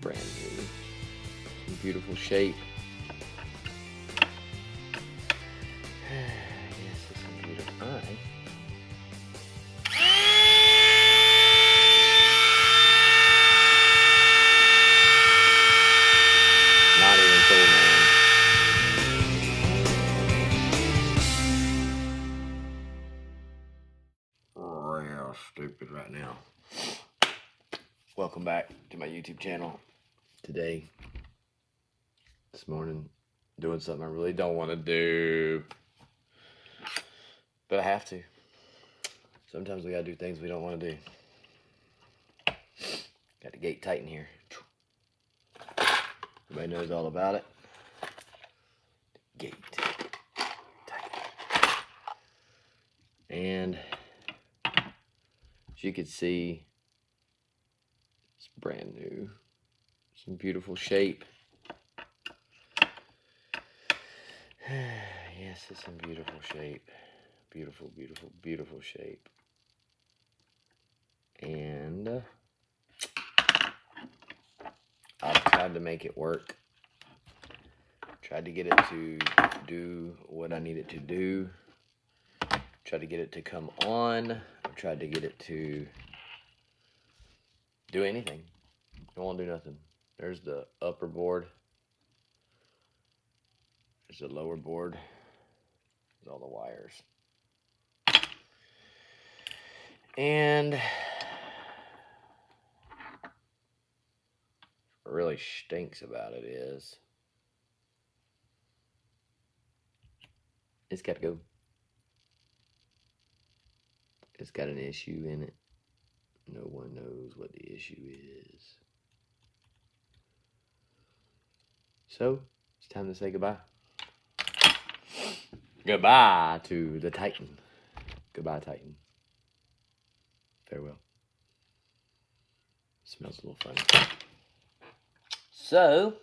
Brand new, in beautiful shape. Yes, it's in beautiful. All right. Not even cool, man. Real stupid right now. Welcome back to my YouTube channel. Today, this morning, doing something I really don't want to do, but I have to. Sometimes we gotta do things we don't want to do. Got the Gate Titan here. Everybody knows all about it. Gate Titan. And as you can see, brand new, it's in beautiful shape. Yes, it's in beautiful shape. Beautiful, beautiful, beautiful shape. And I've tried to make it work. Tried to get it to do what I need it to do. Tried to get it to come on. I tried to get it to do anything. Don't want to do nothing. There's the upper board. There's the lower board. There's all the wires. And what really stinks about it is it's got to go. It's got an issue in it. No one knows what the issue is. So, it's time to say goodbye. Goodbye to the Titan. Goodbye, Titan. Farewell. Smells a little funny. So,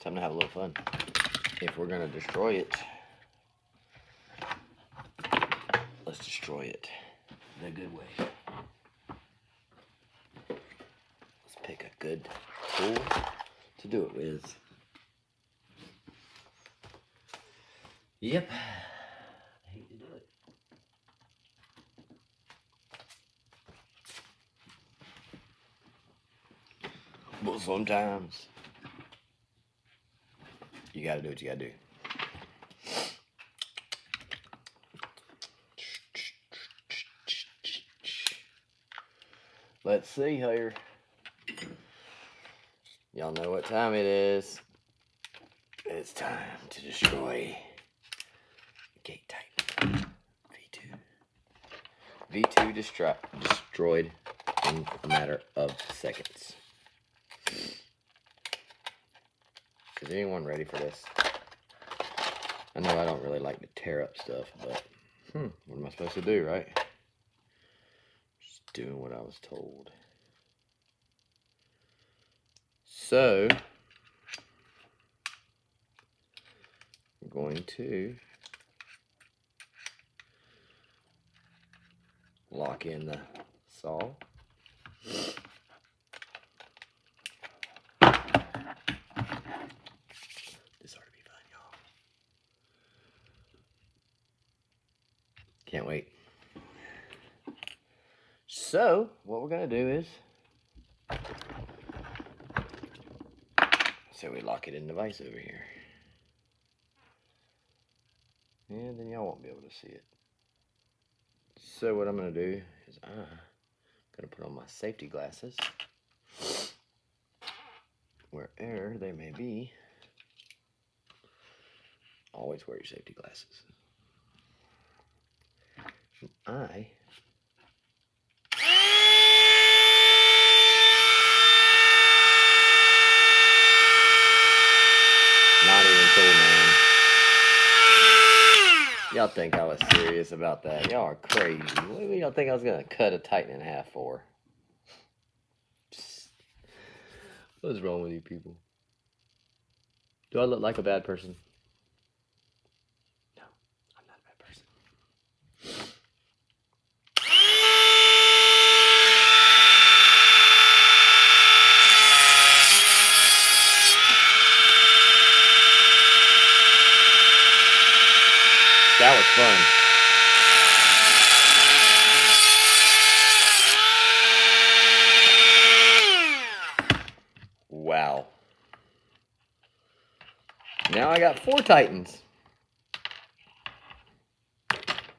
time to have a little fun. If we're going to destroy it, let's destroy it the good way. Let's pick a good tool to do it with. Yep. I hate to do it. But sometimes you gotta do what you gotta do. Let's see here. Y'all know what time it is. It's time to destroy Gate Titan. V2. V2 destroyed in a matter of seconds. Is anyone ready for this? I know I don't really like to tear up stuff, but what am I supposed to do, right? Doing what I was told. So I'm going to lock in the saw. This ought to be fun, y'all. Can't wait. So, what we're going to do is, so we lock it in the vise over here. And then y'all won't be able to see it. So what I'm going to do is I'm going to put on my safety glasses, wherever they may be. Always wear your safety glasses. And I y'all think I was serious about that? Y'all are crazy. What do y'all think I was gonna cut a Titan in half for? Psst. What's wrong with you people? Do I look like a bad person? No, I'm not a bad person. I got 4 Titans.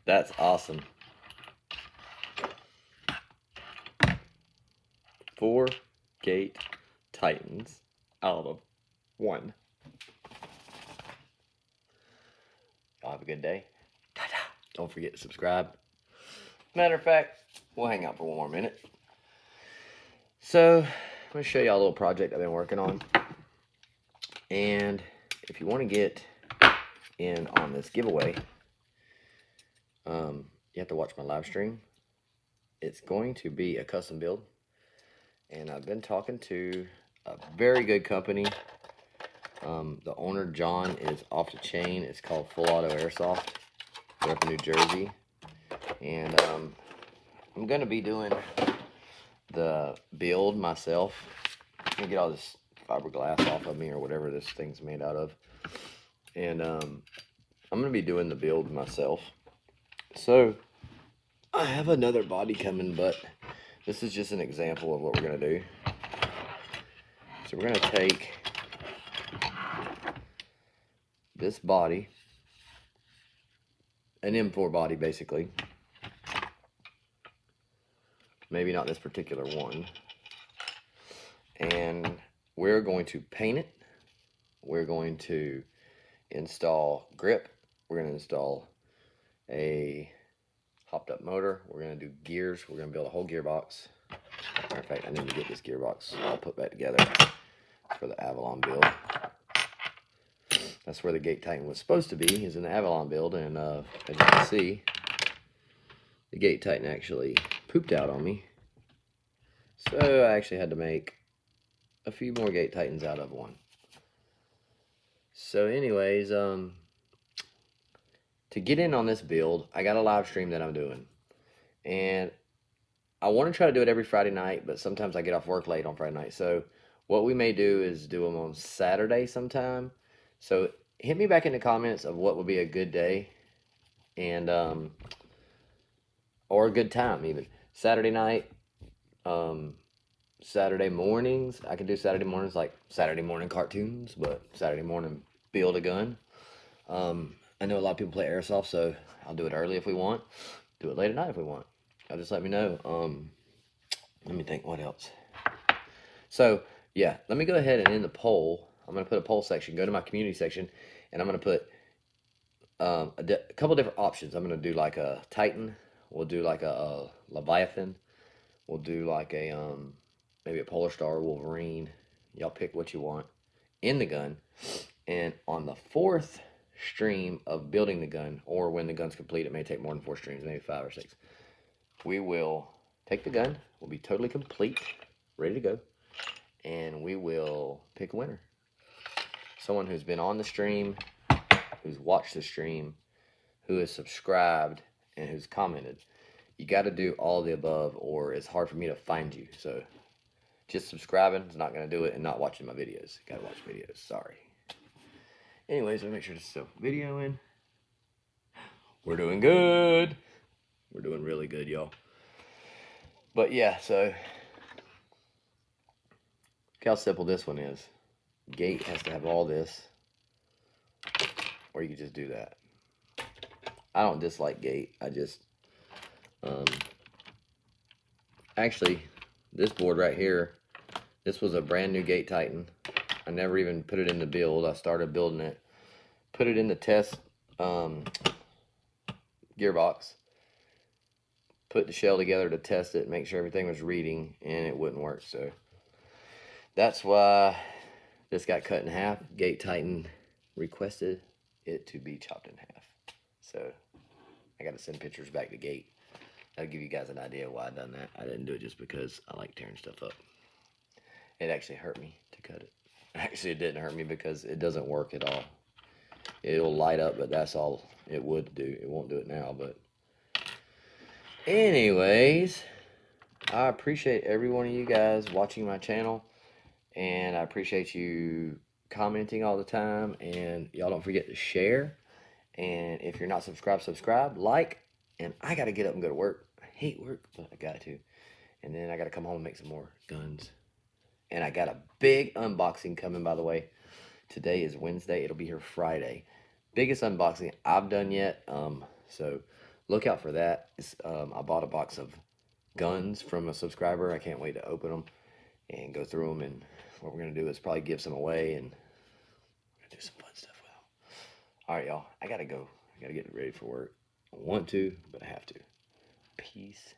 That's awesome. 4 Gate Titans out of 1. Y'all have a good day. Ta-da. Don't forget to subscribe. Matter of fact, we'll hang out for one more minute. So, I'm going to show y'all a little project I've been working on. And if you want to get in on this giveaway, you have to watch my live stream. It's going to be a custom build. And I've been talking to a very good company. The owner, John, is off the chain. It's called Full Auto Airsoft. They're up in New Jersey. And I'm going to be doing the build myself. I'm going to get all this fiberglass off of me or whatever this thing's made out of. And I'm going to be doing the build myself. So I have another body coming, but this is just an example of what we're going to do. So we're going to take this body, an M4 body basically. Maybe not this particular one. And we're going to paint it. We're going to install grip. We're going to install a hopped up motor. We're going to do gears. We're going to build a whole gearbox. Matter of fact, I need to get this gearbox all put back together for the Avalon build. That's where the Gate Titan was supposed to be, is in the Avalon build. And as you can see, the Gate Titan actually pooped out on me. So I actually had to make a few more Gate Titans out of one. So anyways, to get in on this build, I got a live stream that I'm doing. And I want to try to do it every Friday night, but sometimes I get off work late on Friday night. So what we may do is do them on Saturday sometime. So hit me back in the comments of what would be a good day, and or a good time even. Saturday night, Saturday mornings. I can do Saturday mornings, like Saturday morning cartoons, but Saturday morning build a gun. I know a lot of people play airsoft, so I'll do it early if we want. Do it late at night if we want. Y'all just let me know. Let me think what else. So yeah, let me go ahead and end the poll. I'm going to put a poll section, go to my community section, and I'm going to put a couple different options. I'm going to do like a Titan. We'll do like a Leviathan. We'll do like a, maybe a Polar Star Wolverine. Y'all pick what you want in the gun. And on the 4th stream of building the gun, or when the gun's complete, it may take more than 4 streams, maybe 5 or 6. We will take the gun. We'll be totally complete, ready to go. And we will pick a winner. Someone who's been on the stream, who's watched the stream, who is subscribed, and who's commented. You got to do all the above, or it's hard for me to find you. So just subscribing is not going to do it, and not watching my videos. Got to watch videos. Sorry. Anyways, let me make sure to still video in. We're doing good. We're doing really good, y'all. But yeah, so look how simple this one is. Gate has to have all this, or you could just do that. I don't dislike Gate. I just actually, this board right here, this was a brand new Gate Titan. I never even put it in the build. I started building it, put it in the test gearbox, put the shell together to test it, make sure everything was reading, and it wouldn't work. So that's why this got cut in half. Gate Titan requested it to be chopped in half. So I got to send pictures back to Gate. That'll give you guys an idea of why I done that. I didn't do it just because I like tearing stuff up. It actually hurt me to cut it. Actually, it didn't hurt me because it doesn't work at all. It'll light up, but that's all it would do. It won't do it now, but anyways, I appreciate every one of you guys watching my channel. And I appreciate you commenting all the time. And y'all don't forget to share. And if you're not subscribed, subscribe, like. And I got to get up and go to work. I hate work, but I got to. And then I got to come home and make some more guns. And I got a big unboxing coming, by the way. Today is Wednesday. It'll be here Friday. Biggest unboxing I've done yet. So look out for that. I bought a box of guns from a subscriber. I can't wait to open them and go through them. And what we're going to do is probably give some away and do some fun stuff with them. All right, y'all. I got to go. I got to get ready for work. I want to, but I have to. Peace.